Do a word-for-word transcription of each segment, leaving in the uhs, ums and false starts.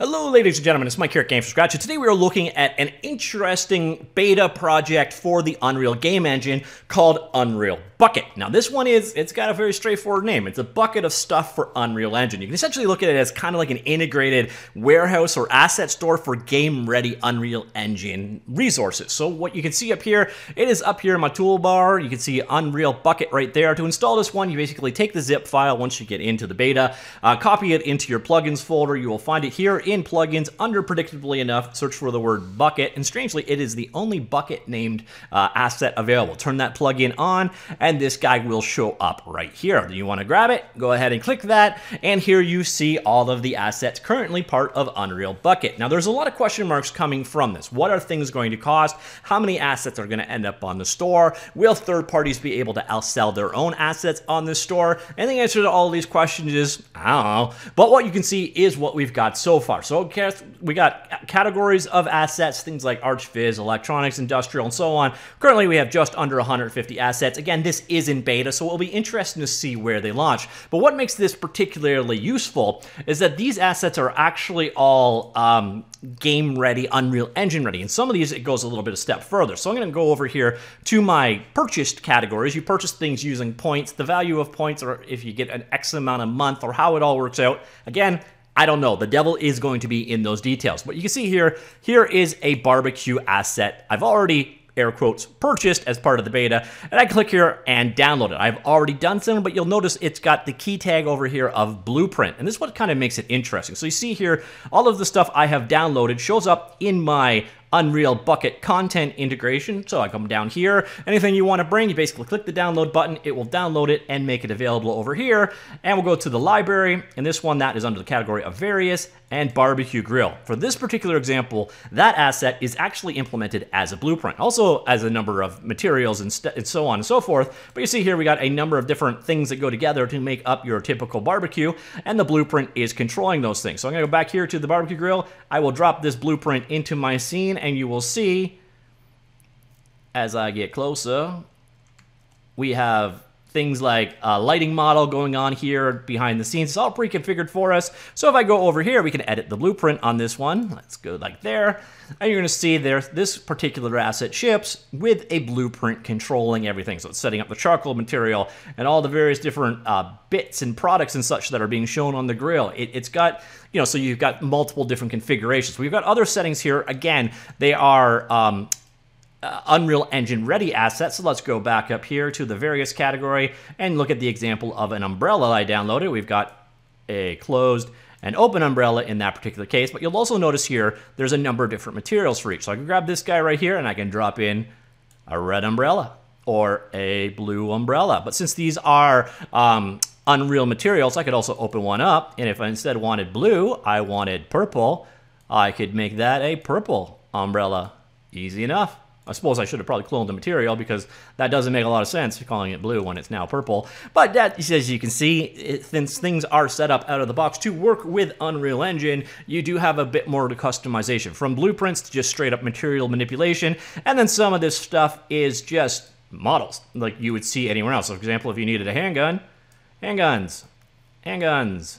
Hello ladies and gentlemen, it's Mike here at Games from Scratch, and today we are looking at an interesting beta project for the Unreal game engine called Unreal Bucket. Now this one is, it's got a very straightforward name. It's a bucket of stuff for Unreal Engine. You can essentially look at it as kind of like an integrated warehouse or asset store for game-ready Unreal Engine resources. So what you can see up here, it is up here in my toolbar. You can see Unreal Bucket right there. To install this one, you basically take the zip file once you get into the beta, uh, copy it into your plugins folder. You will find it here in plugins. Under, predictably enough, search for the word bucket, and strangely, it is the only bucket named uh, asset available. Turn that plugin on, and And this guy will show up right here. You want to grab it, go ahead and click that, and here you see all of the assets currently part of Unreal Bucket. Now there's a lot of question marks coming from this. What are things going to cost? How many assets are going to end up on the store? Will third parties be able to outsell their own assets on the store? And the answer to all of these questions is, I don't know. But what you can see is what we've got so far. So we got categories of assets, things like ArchViz, electronics, industrial, and so on. Currently we have just under one hundred fifty assets. Again, this is in beta, so it'll be interesting to see where they launch. But what makes this particularly useful is that these assets are actually all um, game ready, Unreal Engine ready. And some of these, it goes a little bit a step further. So I'm gonna go over here to my purchased categories. You purchase things using points, the value of points, or if you get an X amount a month, or how it all works out. Again, I don't know. The devil is going to be in those details. But you can see here, here is a barbecue asset. I've already, air quotes, purchased as part of the beta, and I click here and download it. I've already done some, but you'll notice it's got the key tag over here of blueprint, and this is what kind of makes it interesting. So you see here, all of the stuff I have downloaded shows up in my Unreal Bucket content integration. So I come down here, anything you want to bring, you basically click the download button, it will download it and make it available over here. And we'll go to the library, and this one that is under the category of various and barbecue grill. For this particular example, that asset is actually implemented as a blueprint, also as a number of materials and, and so on and so forth. But you see here, we got a number of different things that go together to make up your typical barbecue, and the blueprint is controlling those things. So I'm gonna go back here to the barbecue grill. I will drop this blueprint into my scene, and you will see, as I get closer, we have things like a lighting model going on here behind the scenes. It's all pre-configured for us. So if I go over here, we can edit the blueprint on this one. Let's go like there. And you're gonna see there, this particular asset ships with a blueprint controlling everything. So it's setting up the charcoal material and all the various different uh, bits and products and such that are being shown on the grill. It, it's got, you know, so you've got multiple different configurations. We've got other settings here. Again, they are, um, Uh, Unreal Engine ready assets. So let's go back up here to the various category and look at the example of an umbrella I downloaded. We've got a closed and open umbrella in that particular case, but you'll also notice here there's a number of different materials for each. So I can grab this guy right here and I can drop in a red umbrella or a blue umbrella. But since these are um, Unreal materials, I could also open one up, and if I instead wanted blue, I wanted purple, I could make that a purple umbrella. Easy enough. I suppose I should have probably cloned the material, because that doesn't make a lot of sense calling it blue when it's now purple. But that, as you can see, it, since things are set up out of the box to work with Unreal Engine, you do have a bit more to customization, from blueprints to just straight up material manipulation. And then some of this stuff is just models like you would see anywhere else. So for example, if you needed a handgun, handguns, handguns,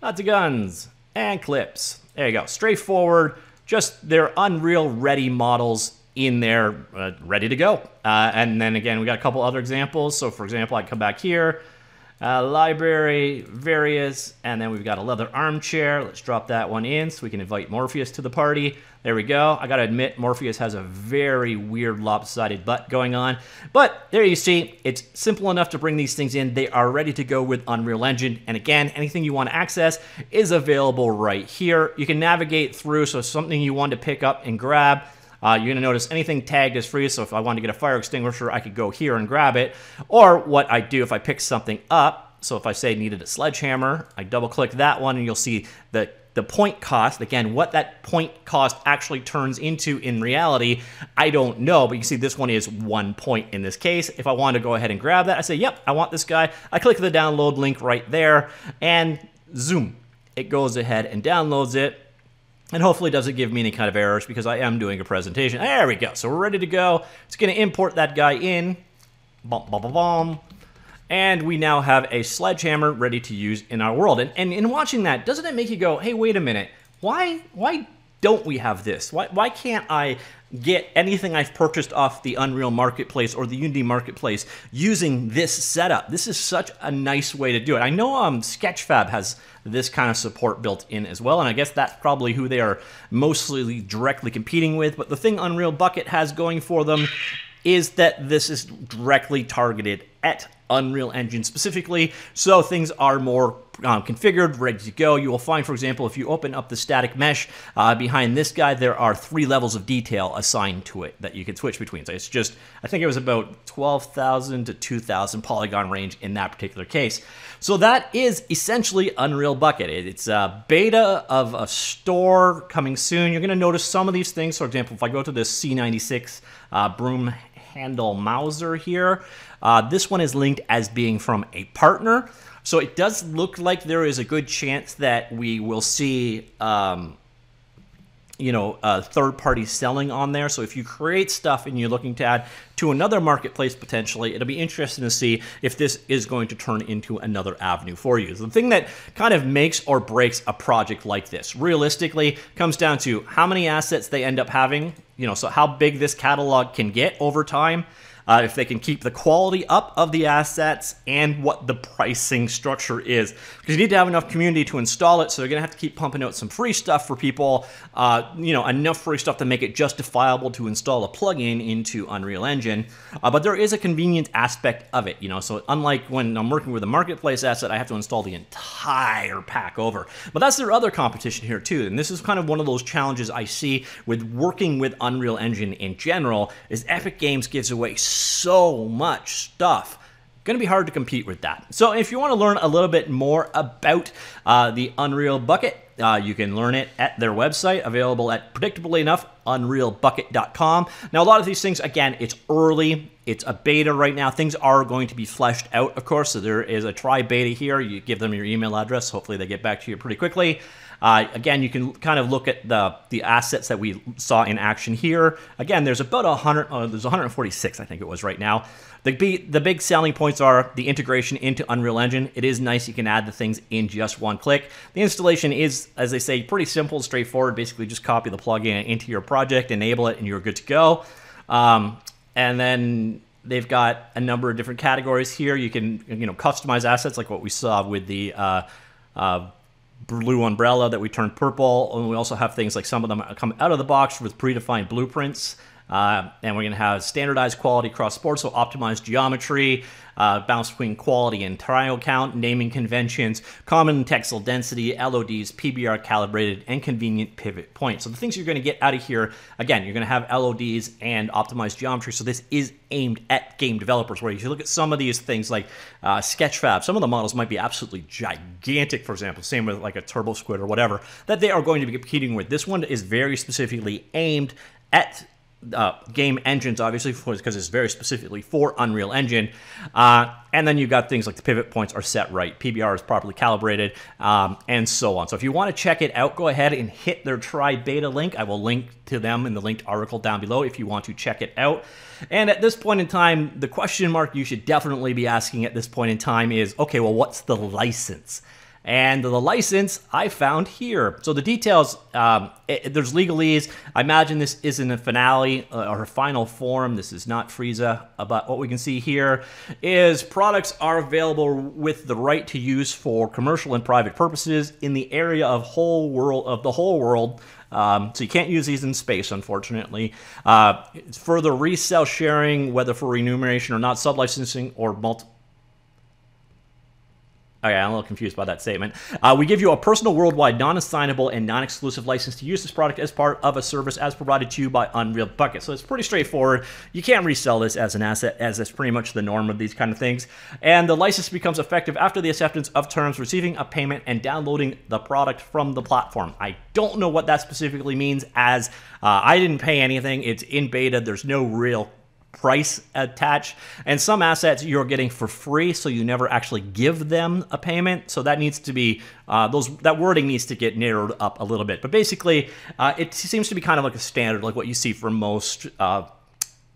lots of guns, and clips. There you go, straightforward, just their Unreal ready models in there, uh, ready to go. Uh, and then again, we got a couple other examples. So for example, I come back here, uh, library, various, and then we've got a leather armchair. Let's drop that one in so we can invite Morpheus to the party. There we go. I gotta admit, Morpheus has a very weird lopsided butt going on. But there you see, it's simple enough to bring these things in. They are ready to go with Unreal Engine. And again, anything you want to access is available right here. You can navigate through, so something you want to pick up and grab, Uh, you're gonna notice anything tagged is free, so if I wanted to get a fire extinguisher, I could go here and grab it. Or what I do if I pick something up, so if I say needed a sledgehammer, I double click that one and you'll see the, the point cost. Again, what that point cost actually turns into in reality, I don't know, but you see this one is one point in this case. If I want to go ahead and grab that, I say, yep, I want this guy. I click the download link right there and zoom. It goes ahead and downloads it. And hopefully it doesn't give me any kind of errors, because I am doing a presentation. There we go. So we're ready to go. It's going to import that guy in. Bum, bum, bum, bum. And we now have a sledgehammer ready to use in our world. And, and in watching that, doesn't it make you go, hey, wait a minute. Why, why don't we have this? Why, why can't I get anything I've purchased off the Unreal Marketplace or the Unity Marketplace using this setup? This is such a nice way to do it. I know um, Sketchfab has this kind of support built in as well, and I guess that's probably who they are mostly directly competing with, but the thing Unreal Bucket has going for them is that this is directly targeted at Unreal Engine specifically, so things are more um, configured, ready to go. You will find, for example, if you open up the static mesh uh, behind this guy, there are three levels of detail assigned to it that you can switch between. So it's just, I think it was about twelve thousand to two thousand polygon range in that particular case. So that is essentially Unreal Bucket. It's a beta of a store coming soon. You're going to notice some of these things. For example, if I go to this C ninety-six uh, broom handle Mauser here, uh, this one is linked as being from a partner. So it does look like there is a good chance that we will see, um, you know, uh, third-party selling on there. So if you create stuff and you're looking to add to another marketplace potentially, it'll be interesting to see if this is going to turn into another avenue for you. The thing that kind of makes or breaks a project like this, realistically, comes down to how many assets they end up having, you know, so how big this catalog can get over time, uh, if they can keep the quality up of the assets, and what the pricing structure is. Because you need to have enough community to install it, so they're gonna have to keep pumping out some free stuff for people, uh, you know, enough free stuff to make it justifiable to install a plugin into Unreal Engine. Uh, but there is a convenient aspect of it, you know, so unlike when I'm working with a marketplace asset, I have to install the entire pack over. But that's their other competition here too, and this is kind of one of those challenges I see with working with Unreal Engine in general, is Epic Games gives away so so much stuff. Gonna be hard to compete with that. So if you want to learn a little bit more about uh, the Unreal Bucket, uh, you can learn it at their website, available at, predictably enough, unreal bucket dot com. Now, a lot of these things, again, it's early. It's a beta right now. Things are going to be fleshed out, of course, so there is a try beta here. You give them your email address. Hopefully, they get back to you pretty quickly. Uh, again, you can kind of look at the, the assets that we saw in action here. Again, there's about one hundred, uh, there's one hundred forty-six, I think it was right now. The big, the big selling points are the integration into Unreal Engine. It is nice. You can add the things in just one click. The installation is, as they say, pretty simple, straightforward. Basically, just copy the plugin into your project, enable it, and you're good to go. Um, and then they've got a number of different categories here. You can, you know, customize assets like what we saw with the uh, uh, blue umbrella that we turned purple. And we also have things like some of them come out of the box with predefined blueprints. Uh, and we're going to have standardized quality cross-board, so optimized geometry, uh, bounce between quality and tile count, naming conventions, common texel density, L O Ds, P B R calibrated, and convenient pivot points. So the things you're going to get out of here, again, you're going to have L O Ds and optimized geometry. So this is aimed at game developers, where if you look at some of these things like uh, Sketchfab, some of the models might be absolutely gigantic, for example, same with like a Turbo Squid or whatever, that they are going to be competing with. This one is very specifically aimed at Uh, game engines, obviously, because it's very specifically for Unreal Engine. Uh, and then you've got things like the pivot points are set right, P B R is properly calibrated, um, and so on. So if you want to check it out, go ahead and hit their try beta link. I will link to them in the linked article down below if you want to check it out. And at this point in time, the question mark you should definitely be asking at this point in time is, okay, well, what's the license? And the license I found here. So the details, um, it, there's legalese. I imagine this isn't a finale uh, or a final form. This is not Frieza. But what we can see here is products are available with the right to use for commercial and private purposes in the area of whole world of the whole world. Um, so you can't use these in space, unfortunately. Uh, it's further resale sharing, whether for remuneration or not, sublicensing or multiple. Okay, I'm a little confused by that statement. Uh, we give you a personal, worldwide, non-assignable, and non-exclusive license to use this product as part of a service as provided to you by Unreal Bucket. So it's pretty straightforward. You can't resell this as an asset, as that's pretty much the norm of these kind of things. And the license becomes effective after the acceptance of terms, receiving a payment, and downloading the product from the platform. I don't know what that specifically means, as uh, I didn't pay anything. It's in beta. There's no real price attached, and some assets you're getting for free, so you never actually give them a payment. So that needs to be uh, those that wording needs to get narrowed up a little bit. But basically, uh, it seems to be kind of like a standard, like what you see for most uh,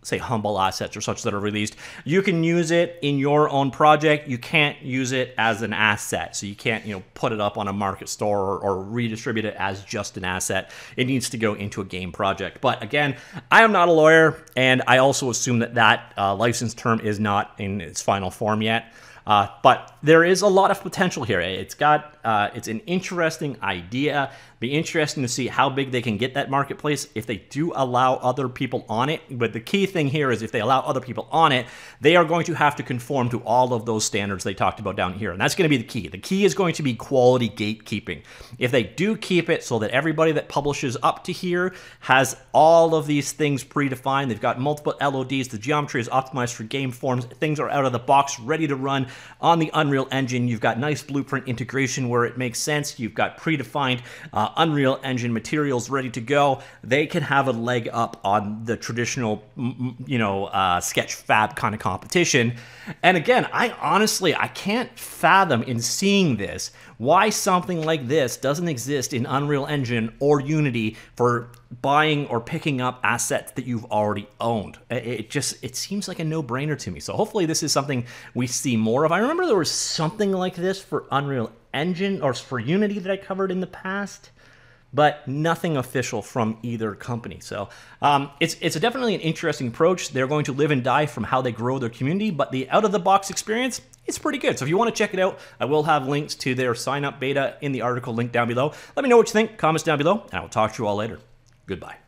say, humble assets or such that are released. You can use it in your own project. You can't use it as an asset. So you can't, you know, put it up on a market store or, or redistribute it as just an asset. It needs to go into a game project. But again, I am not a lawyer, and I also assume that that uh, license term is not in its final form yet. Uh, but there is a lot of potential here. It's got, uh, it's an interesting idea. Be interesting to see how big they can get that marketplace if they do allow other people on it. But the key thing here is if they allow other people on it, they are going to have to conform to all of those standards they talked about down here. And that's going to be the key. The key is going to be quality gatekeeping. If they do keep it so that everybody that publishes up to here has all of these things predefined, they've got multiple L O Ds, the geometry is optimized for game forms, things are out of the box, ready to run on the Unreal Engine. You've got nice blueprint integration where it makes sense. You've got predefined uh, Unreal Engine materials ready to go. They can have a leg up on the traditional, you know, uh, Sketchfab kind of competition. And again, I honestly, I can't fathom in seeing this why something like this doesn't exist in Unreal Engine or Unity for buying or picking up assets that you've already owned. It just, it seems like a no-brainer to me. So hopefully this is something we see more of. I remember there was something like this for Unreal Engine or for Unity that I covered in the past, but nothing official from either company. So um, it's, it's definitely an interesting approach. They're going to live and die from how they grow their community, but the out-of-the-box experience, it's pretty good. So if you want to check it out, I will have links to their sign-up beta in the article linked down below. Let me know what you think, comments down below, and I will talk to you all later. Goodbye.